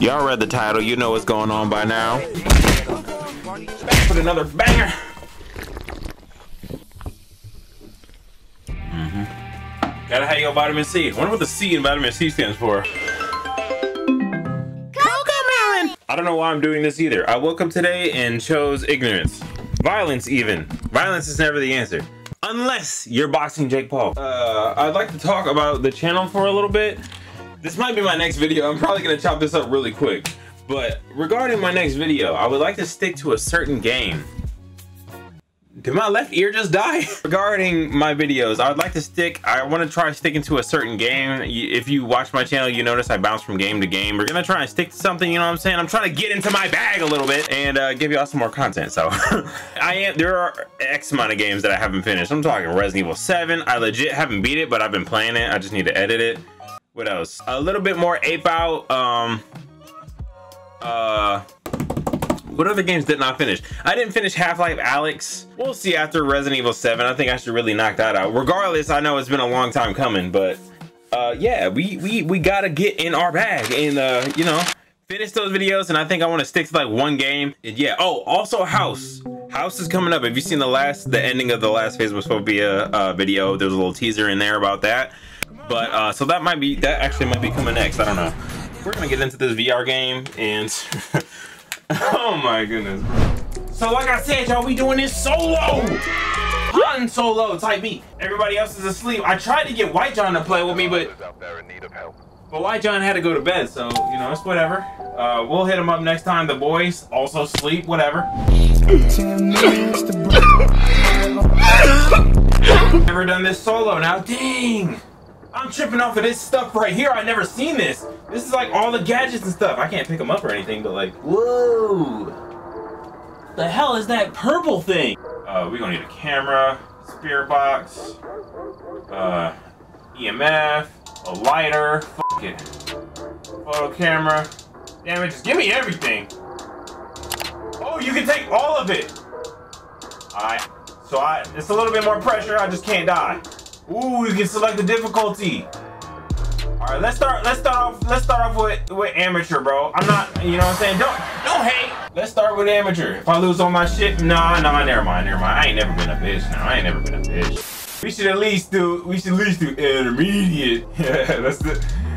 Y'all read the title, you know what's going on by now. Back with another banger. Gotta have your vitamin C. I wonder what the C in vitamin C stands for. Cocomelon! I don't know why I'm doing this either. I woke up today and chose ignorance. Violence even. Violence is never the answer. Unless you're boxing Jake Paul. I'd like to talk about the channel for a little bit. This might be my next video. I'm probably gonna chop this up really quick. But regarding my next video, I would like to stick to a certain game. Did my left ear just die? Regarding my videos, I would like to stick, I want to try sticking to a certain game. If you watch my channel, you notice I bounce from game to game. We're gonna try and stick to something, you know what I'm saying? I'm trying to get into my bag a little bit and give y'all some more content, so. There are X amount of games that I haven't finished. I'm talking Resident Evil 7. I legit haven't beat it, but I've been playing it. I just need to edit it. What else? A little bit more Ape Out. What other games didn't I finish? I didn't finish Half-Life Alex. We'll see after Resident Evil 7. I think I should really knock that out. Regardless, I know it's been a long time coming, but yeah, we gotta get in our bag and you know, finish those videos. And I think I want to stick to like one game. And yeah. Oh, also House. House is coming up. Have you seen the ending of the last Phasmophobia video? There's a little teaser in there about that. But so that actually might be coming next. I don't know. We're gonna get into this VR game and. Oh my goodness. So like I said, y'all, we doing this solo. Run solo, type me. Everybody else is asleep. I tried to get White John to play with me, but White John had to go to bed, so you know, it's whatever. We'll hit him up next time. The boys also sleep, whatever. Never done this solo now, dang. I'm tripping off of this stuff right here. I've never seen this. This is like all the gadgets and stuff. I can't pick them up or anything, but like, whoa. The hell is that purple thing? We're gonna need a camera, spirit box, EMF, a lighter, fuck it. Photo camera. Damn it, just give me everything. Oh, you can take all of it. All right, so it's a little bit more pressure. I just can't die. Ooh, you can select the difficulty. All right, let's start off with amateur, bro. I'm not, you know what I'm saying? Don't hate. Let's start with amateur. If I lose all my shit, nah, never mind. I ain't never been a bitch. No, I ain't never been a bitch. We should at least do intermediate. Yeah,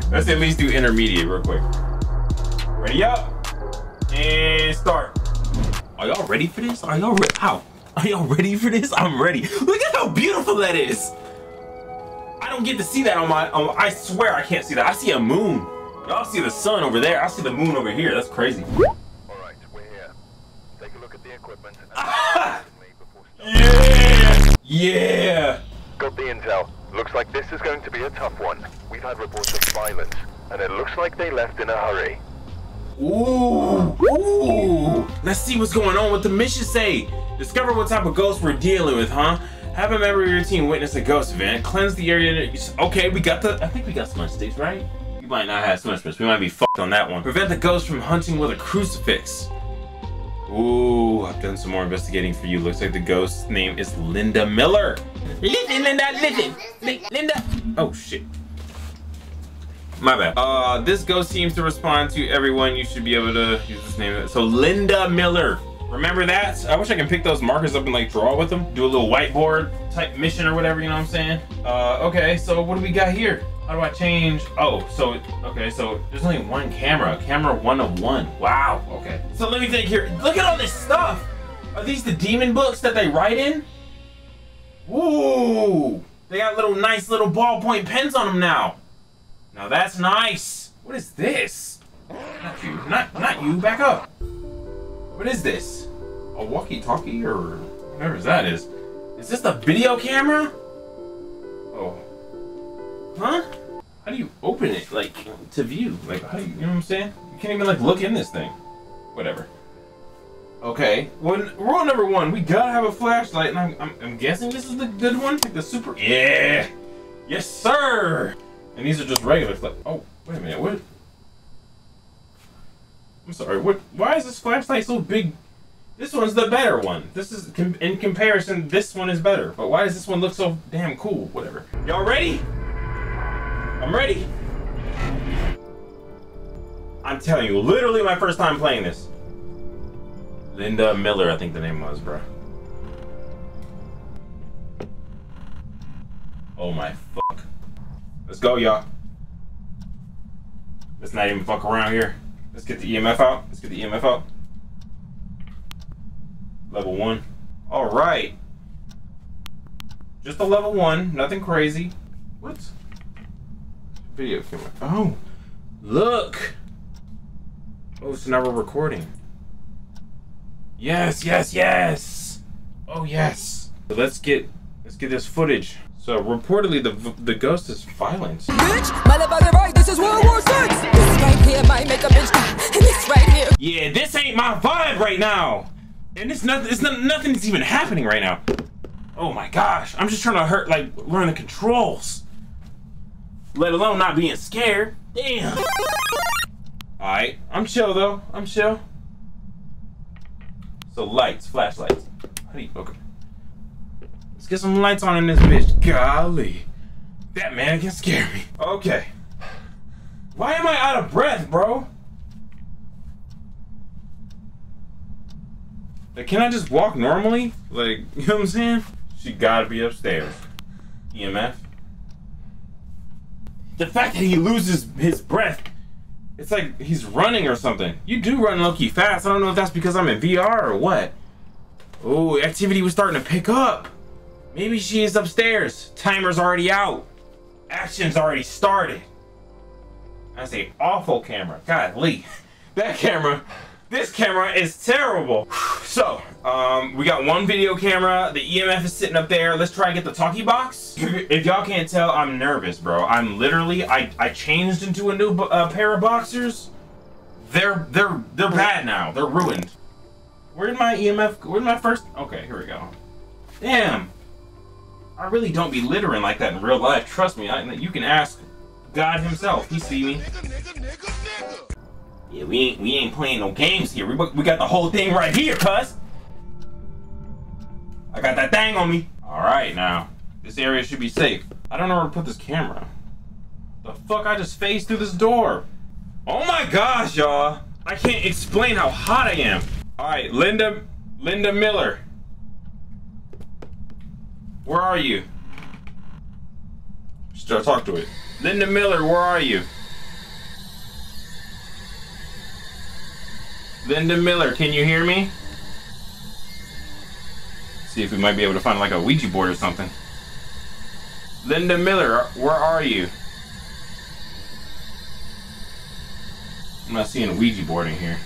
let's at least do intermediate real quick. Ready up and start. Are y'all ready for this? Are y'all ready for this? I'm ready. Look at how beautiful that is. I don't get to see that on my, I swear I can't see that. I see a moon. Y'all see the sun over there. I see the moon over here. That's crazy. All right, we're here. Take a look at the equipment. Yeah! Yeah! Got the intel. Looks like this is going to be a tough one. We've had reports of violence, and it looks like they left in a hurry. Ooh! Ooh! Let's see what's going on with the mission say. Discover what type of ghost we're dealing with, huh? Have a member of your team witness a ghost event. Cleanse the area. Okay, we got I think we got smudge sticks, right? You might not have smudge sticks. We might be fucked on that one. Prevent the ghost from hunting with a crucifix. Ooh, I've done some more investigating for you. Looks like the ghost's name is Linda Miller. Listen, Linda, listen. Linda. Oh, shit. My bad. This ghost seems to respond to everyone. You should be able to use this name. So, Linda Miller. Remember that? I wish I could pick those markers up and like draw with them. Do a little whiteboard type mission or whatever, you know what I'm saying? Okay, so what do we got here? How do I change? Oh, so, okay, so there's only one camera. Camera 1 of 1. Wow, okay. So let me think here. Look at all this stuff. Are these the demon books that they write in? Ooh, they got little nice little ballpoint pens on them now. Now that's nice. What is this? Not you, not you, back up. What is this? A walkie-talkie or whatever that is. Is this the video camera? Oh. Huh? How do you open it, like, to view? Like, how do you know what I'm saying? You can't even, like, look in this thing. Whatever. Okay. Well, rule number 1, we gotta have a flashlight, and I'm guessing this is the good one? Like, the super... Yeah! Yes, sir! And these are just regular oh, wait a minute, what? I'm sorry, why is this flashlight so big? This one's the better one. This is, in comparison, this one is better. But why does this one look so damn cool? Whatever. Y'all ready? I'm ready. I'm telling you, literally my first time playing this. Linda Miller, I think the name was, bro. Oh my fuck. Let's go, y'all. Let's not even fuck around here. Let's get the EMF out. Let's get the EMF out. Level 1. Alright. Just a level 1. Nothing crazy. What? Video camera. Oh. Look. Oh, so now we're recording. Yes, yes, yes. Oh, yes. So let's get this footage. So reportedly, the ghost is violence. Bitch, my left by the right. This is World War VI. This right here might make a bitch die. This right here. Yeah, this ain't my vibe right now. And it's nothing. It's not, nothing's even happening right now. Oh my gosh! I'm just trying to learn the controls. Let alone not being scared. Damn. All right, I'm chill though. I'm chill. So lights, flashlights. How do you, okay. Let's get some lights on in this bitch. Golly. That man can scare me. Okay. Why am I out of breath, bro? Like, can I just walk normally? Like, you know what I'm saying? She gotta be upstairs. EMF. The fact that he loses his breath. It's like he's running or something. You do run low-key fast. I don't know if that's because I'm in VR or what. Oh, activity was starting to pick up. Maybe she is upstairs. Timer's already out. Action's already started. That's an awful camera. Golly. That camera. This camera is terrible. So, we got one video camera. The EMF is sitting up there. Let's try and get the talkie box. If y'all can't tell, I'm nervous, bro. I'm literally, I changed into a new pair of boxers. They're bad now. They're ruined. Where did my EMF, where did my first, okay, here we go. Damn. I really don't be littering like that in real life. Trust me, you can ask God himself. He see me. Yeah, we ain't playing no games here. We got the whole thing right here, cuz. I got that thing on me. All right, now. This area should be safe. I don't know where to put this camera. The fuck, I just phased through this door. Oh my gosh, y'all. I can't explain how hot I am. All right, Linda Miller. Where are you? Should I talk to it? Linda Miller, where are you? Linda Miller, can you hear me? See if we might be able to find like a Ouija board or something. Linda Miller, where are you? I'm not seeing a Ouija board in here.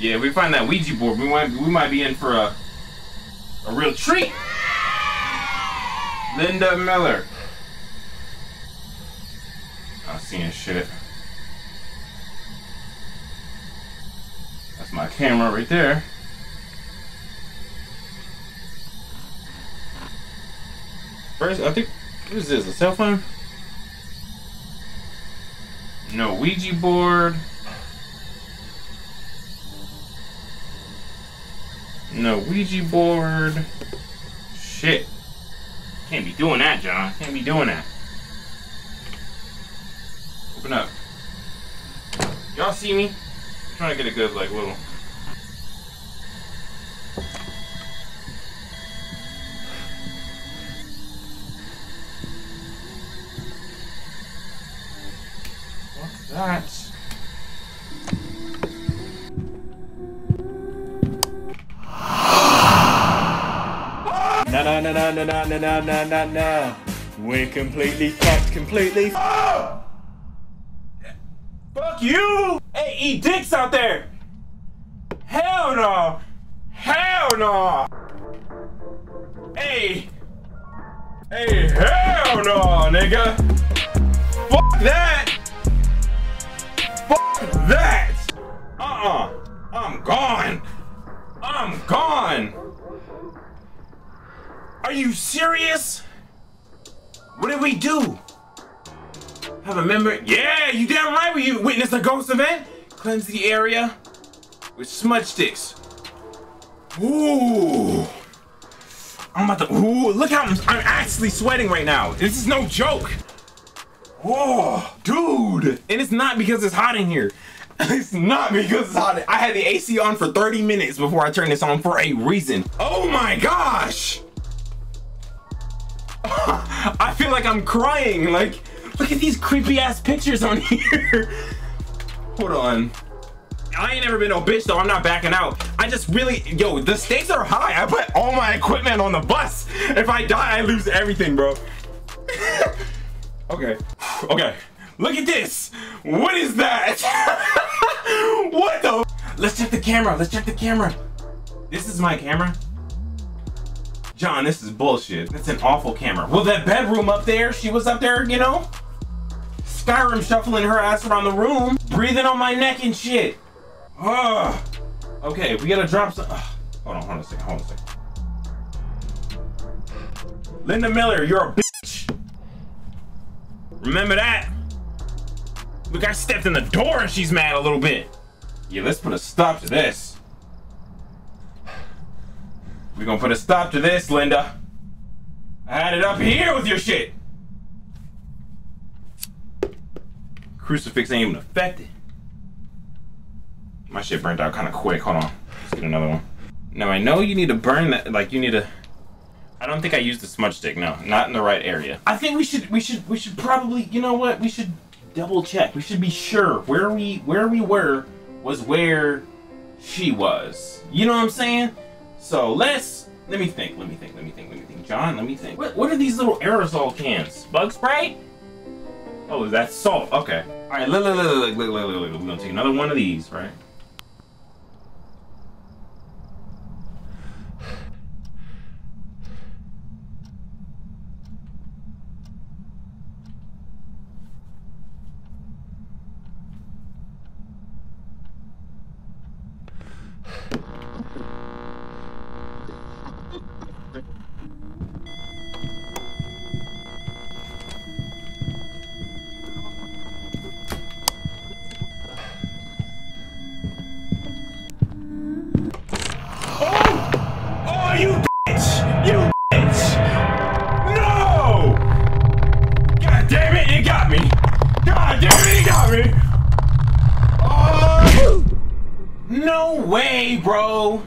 Yeah, if we find that Ouija board, we might be in for a real treat. Linda Miller. Not seeing shit. That's my camera right there. First, I think, what is this, a cell phone? No Ouija board. No Ouija board. Shit. Can't be doing that, John. Can't be doing that. Open up. Y'all see me? I'm trying to get a good, like, little. What's that? Na na na na na na na na na. We're completely fucked, completely. Oh! Fuck you! Hey, eat dicks out there! Hell no! Hell no! Hey! Hey, hell no, nigga! Fuck that! Fuck that! Uh-uh! I'm gone! I'm gone! Are you serious? What did we do? Have a member? Yeah, you damn right we witnessed a ghost event. Cleanse the area with smudge sticks. Ooh. I'm about to, ooh, look how I'm actually sweating right now. This is no joke. Oh, dude. And it's not because it's hot in here. It's not because it's hot. I had the AC on for 30 minutes before I turned this on for a reason. Oh my gosh. I feel like I'm crying. Like, look at these creepy ass pictures on here. Hold on. I ain't never been no bitch though. I'm not backing out. I just really, yo, the stakes are high. I put all my equipment on the bus. If I die, I lose everything, bro. Okay. Okay. Look at this. What is that? What the? Let's check the camera. Let's check the camera. This is my camera. John, this is bullshit. That's an awful camera. Well, that bedroom up there, she was up there, you know? Skyrim shuffling her ass around the room, breathing on my neck and shit. Ugh. Okay, we gotta drop some. Hold on a second. Linda Miller, you're a bitch. Remember that? Look, I stepped in the door and she's mad a little bit. Yeah, let's put a stop to this. We're gonna put a stop to this, Linda. I had it up here with your shit. Crucifix ain't even affected. My shit burnt out kind of quick. Hold on, let's get another one. Now I know you need to burn that, like you need to. I don't think I used the smudge stick. No, not in the right area. I think we should probably, you know what? We should double check. We should be sure where we were was where she was. You know what I'm saying? So let me think. John, let me think. What are these little aerosol cans? Bug spray? Oh, that's salt. Okay. All right, look. We're gonna take another one of these, right? No way, bro.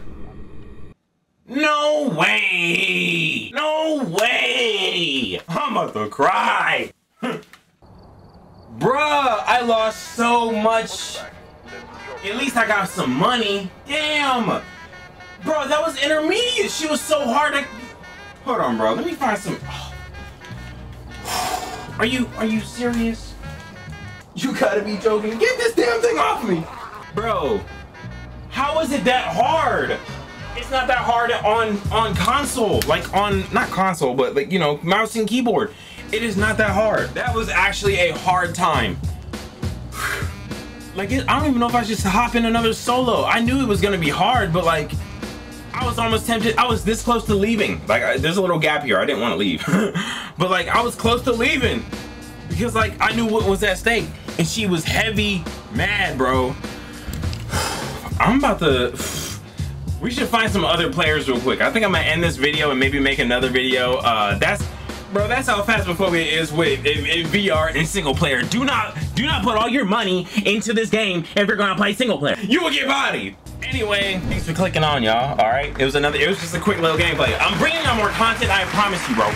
No way. No way. I'm about to cry. Bruh, I lost so much. At least I got some money. Damn. Bro, that was intermediate. She was so hard to... Hold on, bro. Let me find some... Are you serious? You gotta be joking. Get this damn thing off me. Bro. How is it that hard? It's not that hard on console, like on, not console, but like, you know, mouse and keyboard. It is not that hard. That was actually a hard time. Like, I don't even know if I should hop in another solo. I knew it was gonna be hard, but like, I was almost tempted. I was this close to leaving. Like, there's a little gap here. I didn't want to leave. But like, I was close to leaving because like, I knew what was at stake and she was heavy mad, bro. I'm about to, we should find some other players real quick. I think I'm gonna end this video and maybe make another video. That's how Phasmophobia is with in VR and single player. Do not put all your money into this game if you're gonna play single player. You will get bodied. Anyway, thanks for clicking on, y'all. All right, it was just a quick little gameplay. I'm bringing out more content, I promise you, bro.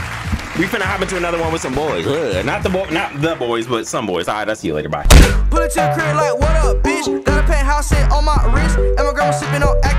We finna hop into another one with some boys. Ugh, not the boys, but some boys. All right, I'll see you later. Bye. Put it to the crib like, what up, bitch? Got a penthouse set on my wrist, and my grandma sipping on.